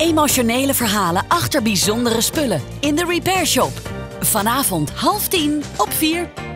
Emotionele verhalen achter bijzondere spullen in The Repair Shop. Vanavond 9:30 op 4.